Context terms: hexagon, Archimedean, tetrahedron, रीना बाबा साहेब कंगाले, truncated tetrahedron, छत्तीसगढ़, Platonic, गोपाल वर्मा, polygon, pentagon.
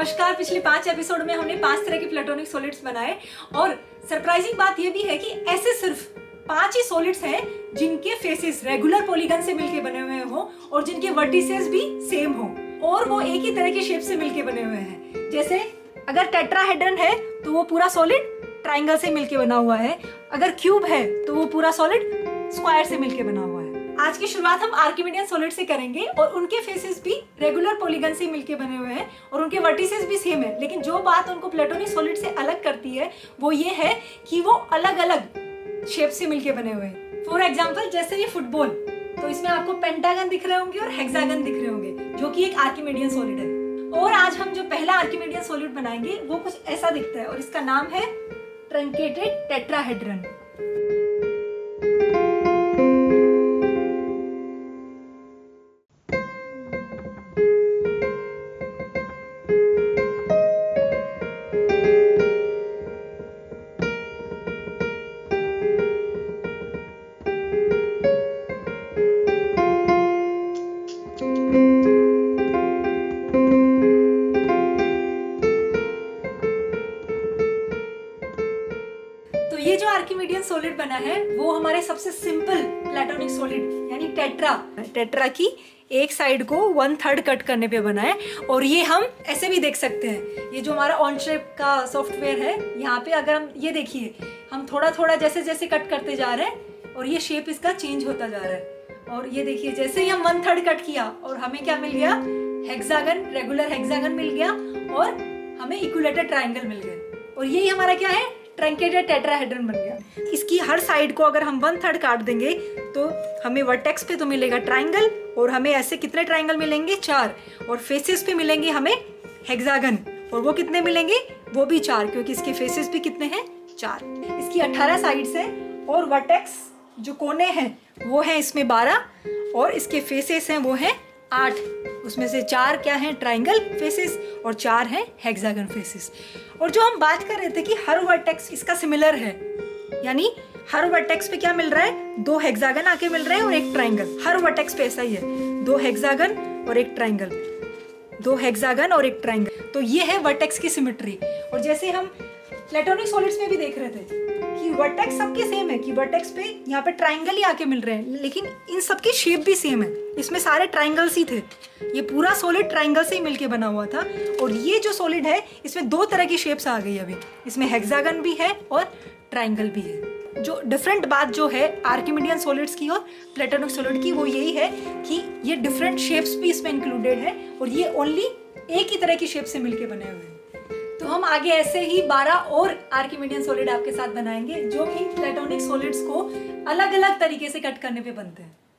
नमस्कार। पिछले 5 एपिसोड में हमने 5 तरह के प्लेटोनिक सॉलिड्स बनाए और सरप्राइजिंग बात यह भी है कि ऐसे सिर्फ 5 ही सॉलिड्स हैं जिनके फेसेस रेगुलर पॉलीगन से मिलके बने हुए हो और जिनके वर्टिसेस भी सेम हो और वो एक ही तरह के शेप से मिलके बने हुए हैं। जैसे अगर टेट्राहेड्रन है तो वो पूरा सॉलिड ट्राइंगल से मिलके बना हुआ है, अगर क्यूब है तो वो पूरा सॉलिड स्क्वायर से मिलके बना हुआ है। आज की शुरुआत हम आर्किमिडियन सॉलिड से करेंगे और उनके फेसेस भी रेगुलर पॉलीगन से मिलके बने हुए हैं और उनके वर्टिसेस भी सेम है, लेकिन जो बात उनको प्लेटोनिक सॉलिड से अलग करती है वो ये है कि वो अलग अलग शेप से मिलके बने हुए हैं। फॉर एग्जाम्पल जैसे ये फुटबॉल, तो इसमें आपको पेंटागन दिख रहे होंगे और हेक्सागन दिख रहे होंगे, जो कि एक आर्किमिडियन सॉलिड है। और आज हम जो पहला आर्किमिडियन सॉलिड बनाएंगे वो कुछ ऐसा दिखता है और इसका नाम है ट्रंकेटेड टेट्राहेड्रन। आर्किमिडियन सॉलिड बना है वो हमारे सबसे सिंपल प्लेटोनिक सॉलिड यानी टेट्रा की एक साइड को 1/3 कट करने पे बना है। और ये हम ऐसे भी देख सकते हैं, ये जो हमारा ऑन शेप का सॉफ्टवेयर है यहाँ पे अगर हम ये देखिए हम थोड़ा थोड़ा जैसे जैसे कट करते जा रहे हैं और ये शेप इसका चेंज होता जा रहा है। और ये देखिए जैसे ही हम 1/3 कट किया और हमें क्या मिल गया, हेक्सागन, रेगुलर हेक्सागन मिल गया और हमें इक्विलेटरल ट्राइंगल मिल गया और यही हमारा क्या है, ट्रंकेटेड टेट्राहेड्रन बन गया। इसकी हर साइड को अगर हम 1/3 काट देंगे तो हमें वर्टेक्स पे तो मिलेगा ट्राइंगल और हमें ऐसे कितने ट्राइंगल मिलेंगे, 4, और फेसेस पे मिलेंगे हमें हेक्सागन और वो कितने मिलेंगे, वो भी 4 क्योंकि इसके फेसेस भी कितने हैं, 4। इसकी 18 साइड्स हैं और वर्टेक्स जो कोने हैं वो है इसमें 12 और इसके फेसेस हैं वो हैं 8, उसमें से 4 क्या है, ट्राइंगल फेसेस और 4 है हेक्सागन फेसेस। और जो हम बात कर रहे थे कि हर वर्टेक्स इसका सिमिलर है यानी हर वर्टेक्स पे क्या मिल रहा है, 2 हेक्सागन आके मिल रहे हैं और एक ट्राइंगल। हर वर्टेक्स पे ऐसा ही है, 2 हेक्सागन और एक ट्राइंगल, 2 हेक्सागन और एक ट्राइंगल। तो ये है वर्टेक्स की सिमेट्री। और जैसे हम प्लेटोनिक सॉलिड्स में भी देख रहे थे कि वर्टेक्स सबके सेम है कि वर्टेक्स पे यहाँ पे ट्राइंगल ही आके मिल रहे हैं, लेकिन इन सबके शेप भी सेम है, इसमें सारे ट्राइंगल्स ही थे, ये पूरा सॉलिड ट्राइंगल से ही मिलके बना हुआ था। और ये जो सॉलिड है इसमें 2 तरह की शेप्स आ गई, अभी इसमें हेक्सागन भी है और ट्राइंगल भी है। जो डिफरेंट बात जो है आर्किमिडियन सॉलिड्स की और प्लेटोनिक सॉलिड की वो यही है कि ये डिफरेंट शेप्स भी इसमें इंक्लूडेड है और ये ओनली एक ही तरह की शेप से मिलके बने हुए हैं। तो हम आगे ऐसे ही 12 और आर्किमिडियन सॉलिड आपके साथ बनाएंगे जो कि प्लेटोनिक सॉलिड्स को अलग अलग तरीके से कट करने पे बनते हैं।